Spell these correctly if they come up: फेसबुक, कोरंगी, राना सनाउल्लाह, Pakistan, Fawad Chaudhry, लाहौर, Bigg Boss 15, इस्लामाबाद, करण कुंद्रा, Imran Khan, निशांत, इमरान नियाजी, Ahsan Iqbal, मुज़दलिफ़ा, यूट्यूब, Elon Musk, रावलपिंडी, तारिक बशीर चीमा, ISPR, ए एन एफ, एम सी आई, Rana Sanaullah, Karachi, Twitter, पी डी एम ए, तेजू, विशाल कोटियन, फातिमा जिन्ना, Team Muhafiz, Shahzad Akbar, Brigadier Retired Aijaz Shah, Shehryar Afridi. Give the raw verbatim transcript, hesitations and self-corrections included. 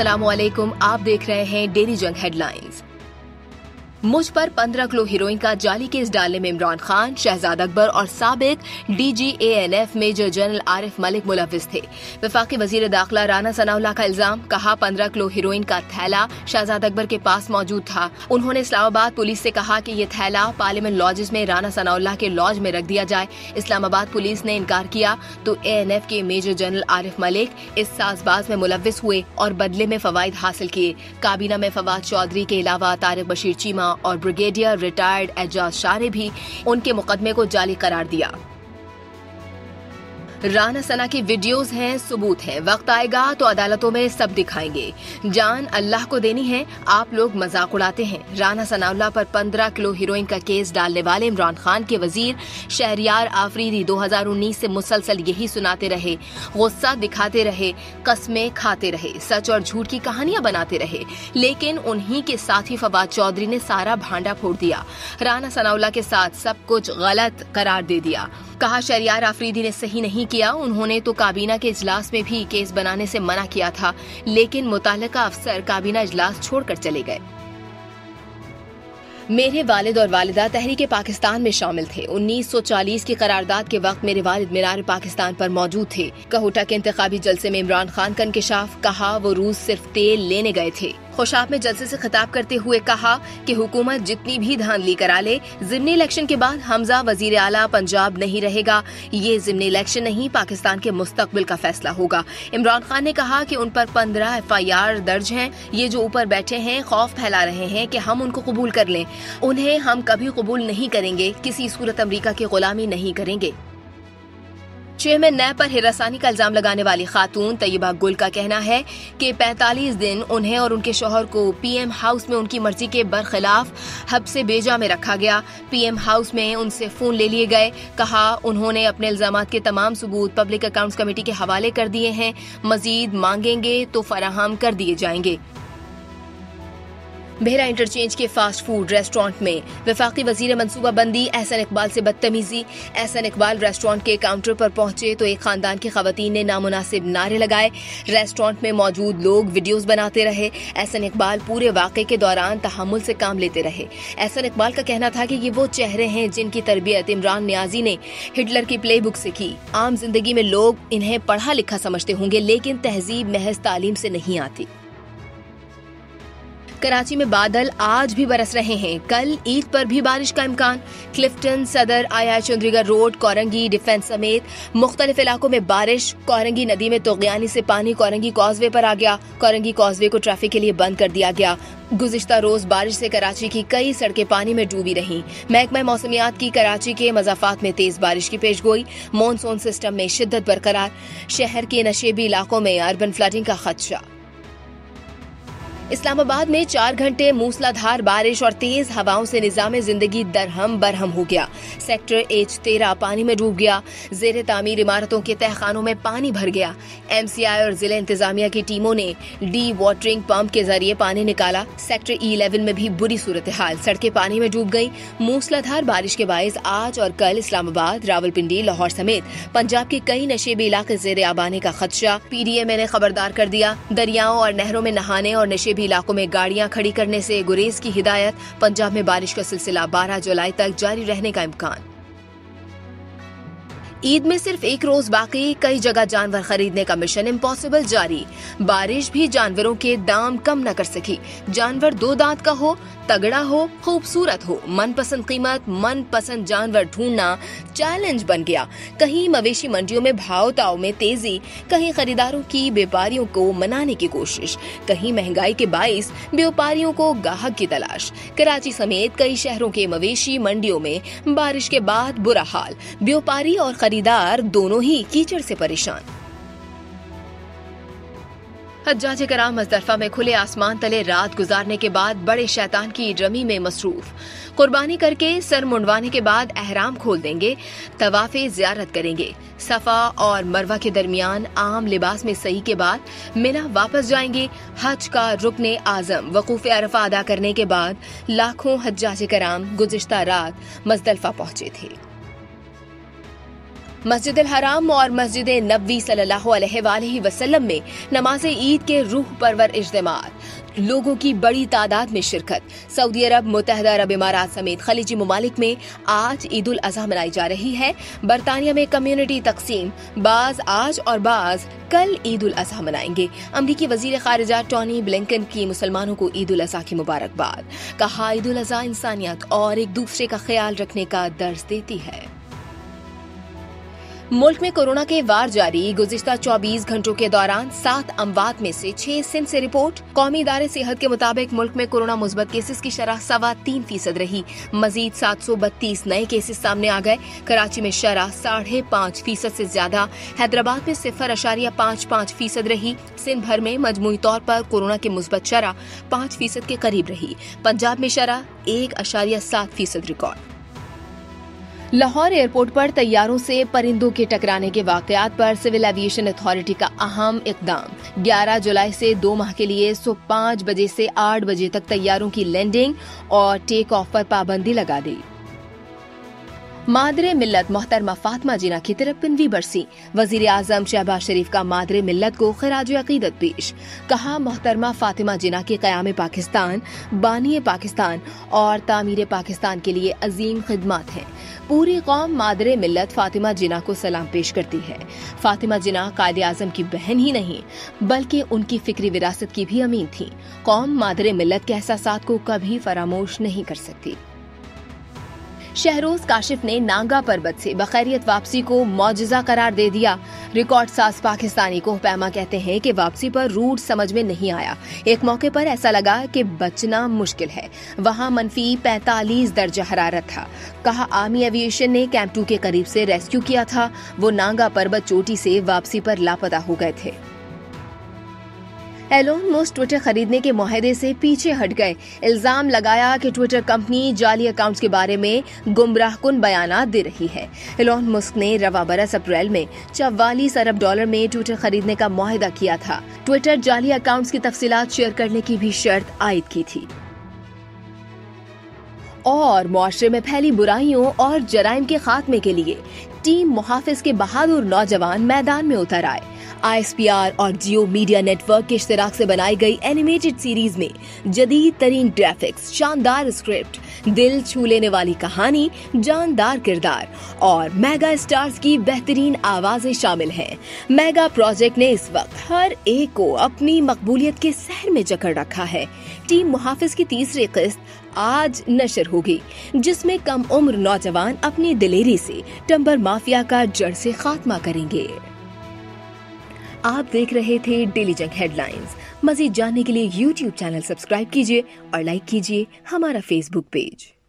अस्सलामुअलैकुम, आप देख रहे हैं डेली जंग हेडलाइंस। मुझ पर पंद्रह किलो हीरोइन का जाली केस डालने में इमरान खान, शहजाद अकबर और साबिक D G ए एन एफ major general Arif Malik मुलविस थे। वफाकी वजीर दाखिला राना सनाउल्लाह का इल्जाम, कहा पंद्रह किलो हीरोइन का थैला शहजाद अकबर के पास मौजूद था। उन्होंने इस्लामाबाद पुलिस से कहा कि ये थैला पार्लियामेंट लॉजेस में राना सनाउल्लाह के लॉज में रख दिया जाए। इस्लामाबाद पुलिस ने इनकार किया तो ए एन एफ के मेजर जनरल आरिफ मलिक इस साजबाज में मुलविस हुए और बदले में फवायद हासिल किए। काबीना में फवाद चौधरी के अलावा तारिक बशीर चीमा और ब्रिगेडियर रिटायर्ड एजाज शाह ने भी उनके मुकदमे को जाली करार दिया। राना सना की वीडियोस हैं, सबूत हैं, वक्त आएगा तो अदालतों में सब दिखाएंगे। जान अल्लाह को देनी है, आप लोग मजाक उड़ाते हैं। राना सनाउल्लाह पर पंद्रह किलो हीरोइन का केस डालने वाले इमरान खान के वजीर शहरियार आफरीदी दो हज़ार उन्नीस से मुसलसल यही सुनाते रहे, गुस्सा दिखाते रहे, कस्में खाते रहे, सच और झूठ की कहानियां बनाते रहे, लेकिन उन्हीं के साथ ही फवाद चौधरी ने सारा भांडा फोड़ दिया। राना सनाउल्लाह के साथ सब कुछ गलत करार दे दिया, कहा शहरियार आफरीदी ने सही नहीं किया। उन्होंने तो काबीना के इजलास में भी केस बनाने से मना किया था, लेकिन मुताल्लिका अफसर काबीना इजलास छोड़कर चले गए। मेरे वालिद और वालिदा तहरीके पाकिस्तान में शामिल थे। उन्नीस सौ चालीस की करारदाद के वक्त मेरे वालिद मीनार पाकिस्तान पर मौजूद थे। कहूटा के इंतखाबी जलसे में इमरान खान का इंकशाफ, कहा वो रूस सिर्फ तेल लेने गए थे। खुशाब में जलसे से खिताब करते हुए कहा कि हुकूमत जितनी भी धांधली करा ले, जिमनी इलेक्शन के बाद हमजा वजीर आला पंजाब नहीं रहेगा। ये जिमनी इलेक्शन नहीं, पाकिस्तान के मुस्तकबिल का फैसला होगा। इमरान खान ने कहा कि उन पर पंद्रह एफ आई आर दर्ज हैं। ये जो ऊपर बैठे हैं खौफ फैला रहे हैं कि हम उनको कबूल कर लें, उन्हें हम कभी कबूल नहीं करेंगे, किसी सूरत अमरीका की गुलामी नहीं करेंगे। चेयरमैन नैब पर हिरासानी का इल्जाम लगाने वाली खातून तैयबा गुल का कहना है कि पैंतालीस दिन उन्हें और उनके शोहर को पीएम हाउस में उनकी मर्जी के बरखिलाफ हब्से बेजा में रखा गया। पीएम हाउस में उनसे फोन ले लिए गए। कहा उन्होंने अपने इल्जाम के तमाम सबूत पब्लिक अकाउंट्स कमेटी के हवाले कर दिए हैं, मजीद मांगेंगे तो फराहम कर दिए जाएंगे। बेहरा इंटरचेंज के फास्ट फूड रेस्टोरेंट में वफाकी वजीर मनसूबाबंदी अहसन इकबाल से बदतमीजी। अहसन इकबाल रेस्टोरेंट के काउंटर पर पहुंचे तो एक खानदान की खवातीन ने नामुनासिब नारे लगाए। रेस्टोरेंट में मौजूद लोग वीडियोस बनाते रहे। अहसन इकबाल पूरे वाक़े के दौरान तहम्मुल से काम लेते रहे। अहसन इकबाल का कहना था कि ये वो चेहरे हैं जिनकी तरबियत इमरान नियाजी ने हिटलर की प्ले बुक से की। आम जिंदगी में लोग इन्हें पढ़ा लिखा समझते होंगे, लेकिन तहजीब महज तालीम से नहीं आती। कराची में बादल आज भी बरस रहे हैं, कल ईद पर भी बारिश का इम्कान। क्लिफ्टन, सदर, आया चंद्रीगढ़ रोड, कोरंगी, डिफेंस समेत मुख्तलिफ इलाकों में बारिश। कोरंगी नदी में तोगयानी से पानी कोरंगी कॉजवे पर आ गया। कोरंगी कॉजवे को ट्रैफिक के लिए बंद कर दिया गया। गुज़िश्ता रोज बारिश से कराची की कई सड़कें पानी में डूबी रहीं। महकमा मौसमियात की कराची के मज़ाफ़ात में तेज बारिश की पेशगोई। मानसून सिस्टम में शिद्दत बरकरार। शहर के नशेबी इलाकों में अर्बन फ्लडिंग का खदशा। इस्लामाबाद में चार घंटे मूसलाधार बारिश और तेज हवाओं से निजाम जिंदगी दरहम बरहम हो गया। सेक्टर एच तेरह पानी में डूब गया। जेर तामीर इमारतों के तहखानों में पानी भर गया। एम सी आई और जिले इंतजामिया की टीमों ने डी वाटरिंग पंप के जरिए पानी निकाला। सेक्टर इलेवन में भी बुरी सूरत हाल, सड़कें पानी में डूब गयी। मूसलाधार बारिश के बायस आज और कल इस्लामाबाद, रावलपिंडी, लाहौर समेत पंजाब के कई नशेबी इलाके जेर आबाने का खदशा। पी डी एम ए ने खबरदार कर दिया। दरियाओं और नहरों में नहाने और नशेबी इलाकों में गाड़ियां खड़ी करने से गुरेज की हिदायत। पंजाब में बारिश का सिलसिला बारह जुलाई तक जारी रहने का इम्कान। ईद में सिर्फ एक रोज बाकी, कई जगह जानवर खरीदने का मिशन इम्पॉसिबल जारी। बारिश भी जानवरों के दाम कम न कर सकी। जानवर दो दांत का हो, तगड़ा हो, खूबसूरत हो, मनपसंद कीमत, मनपसंद जानवर ढूंढना चैलेंज बन गया। कहीं मवेशी मंडियों में भाव ताव में तेजी, कहीं खरीदारों की व्यापारियों को मनाने की कोशिश, कहीं महंगाई के बायस व्यापारियों को ग्राहक की तलाश। कराची समेत कई शहरों के मवेशी मंडियों में बारिश के बाद बुरा हाल। व्यापारी और खरीदार दोनों ही कीचड़ से परेशान। हज्जाज कराम मजदरफा में खुले आसमान तले रात गुजारने के बाद बड़े शैतान की रमी में मसरूफ। कुर्बानी करके सर मुंडवाने के बाद अहराम खोल देंगे, तवाफे जियारत करेंगे। सफा और मरवा के दरमियान आम लिबास में सही के बाद मिना वापस जाएंगे। हज का रुकने आजम वकूफ अरफा अदा करने के बाद लाखों हज्जाज कराम गुज़िश्ता रात मुज़दलिफ़ा पहुंचे थे। मस्जिद हराम और मस्जिद नबी सल्लल्लाहु अलैहि वसल्लम में नमाज ईद के रूह परवर इज्तिमात, लोगों की बड़ी तादाद में शिरकत। सऊदी अरब, मुत्तहदा अरब इमारात समेत खलीजी ममालिक में आज ईद उल अजहा मनाई जा रही है। बरतानिया में कम्युनिटी तकसीम, बाज आज और बाज कल ईद उल अजहा मनाएंगे। अमरीकी वजीर खारिजा टॉनी ब्लिंकन की मुसलमानों को ईद उल अजहा की मुबारकबाद। कहा, ईद उल अजहा इंसानियत और एक दूसरे का ख्याल रखने का दर्ज देती है। मुल्क में कोरोना के वार जारी। गुज़िश्ता चौबीस घंटों के दौरान सात अमवात में से छह सिंध से रिपोर्ट। कौमी इदारे सेहत के मुताबिक मुल्क में कोरोना मुस्बत केसेस की शरह सवा तीन फीसद रही। मजीद सात सौ बत्तीस नए केसेस सामने आ गए। कराची में शरह साढ़े पाँच फीसद से ज्यादा, हैदराबाद में सिफर अशारिया पाँच पाँच फीसद रही। सिंध भर में मजमूई तौर पर कोरोना की मुस्बत शरह पाँच फीसद के करीब रही। पंजाब में शरह एक अशारिया सात फीसद रिकॉर्ड। लाहौर एयरपोर्ट पर तैयारों से परिंदों के टकराने के वाकयात पर सिविल एविएशन अथॉरिटी का अहम इकदाम। ग्यारह जुलाई से दो माह के लिए सुबह पाँच बजे से आठ बजे तक तैयारों की लैंडिंग और टेक ऑफ पर पाबंदी लगा दी। मादरे मिल्लत मोहतरमा फातिमा जिन्ना की तिरपनवीं बरसी। वजीर आजम शहबाज शरीफ का मादरे मिल्लत को खराज अकीदत पेश। कहा, मोहतरमा फातिमा जिन्ना के क़याम पाकिस्तान, बानी पाकिस्तान और तामीर पाकिस्तान के लिए अजीम खिदमत हैं। पूरी कौम मादरे मिल्लत फातिमा जिन्ना को सलाम पेश करती है। फातिमा जिन्ना कायदे आजम की बहन ही नहीं बल्कि उनकी फिक्री विरासत की भी अमीन थी। कौम मादरे मिल्लत के एहसासात को कभी फरामोश नहीं कर सकती। शहरोज काशिफ ने नांगा पर्बत से बखैरियत वापसी को मौजज़ा करार दे दिया। रिकॉर्ड साज पाकिस्तानी को पैमा कहते हैं कि वापसी पर रूट समझ में नहीं आया। एक मौके पर ऐसा लगा कि बचना मुश्किल है। वहां मनफी पैंतालीस दर्जा हरारत था। कहा, आर्मी एविएशन ने कैंप टू के करीब से रेस्क्यू किया था। वो नांगा पर्बत चोटी से वापसी पर लापता हो गए थे। एलोन मस्क ट्विटर खरीदने के माहदे से पीछे हट गए। इल्जाम लगाया कि ट्विटर कंपनी जाली अकाउंट्स के बारे में गुमराहकुन बयाना दे रही है। एलोन मस्क ने रवा बरस अप्रैल में चवालीस अरब डॉलर में ट्विटर खरीदने का माहदा किया था। ट्विटर जाली अकाउंट्स की तफसीलात शेयर करने की भी शर्त आयद की थी। और मुआशरे में फैली बुराइयों और जराइम के खात्मे के लिए टीम मुहाफिज के बहादुर नौजवान मैदान में उतर आए। आई एस पी आर और जियो मीडिया नेटवर्क के इश्तराक से बनाई गई एनिमेटेड सीरीज में जदीद तरीन ग्राफिक्स, शानदार स्क्रिप्ट, दिल छू लेने वाली कहानी, जानदार किरदार और मेगा स्टार्स की बेहतरीन आवाजें शामिल हैं। मेगा प्रोजेक्ट ने इस वक्त हर एक को अपनी मकबूलियत के सहर में जकड़ रखा है। टीम मुहाफिज की तीसरी किस्त आज नशर होगी, जिसमें कम उम्र नौजवान अपनी दिलेरी से टंबर माफिया का जड़ से खात्मा करेंगे। आप देख रहे थे डेली जंग हेडलाइंस। मजीद जानने के लिए यूट्यूब चैनल सब्सक्राइब कीजिए और लाइक कीजिए हमारा फेसबुक पेज।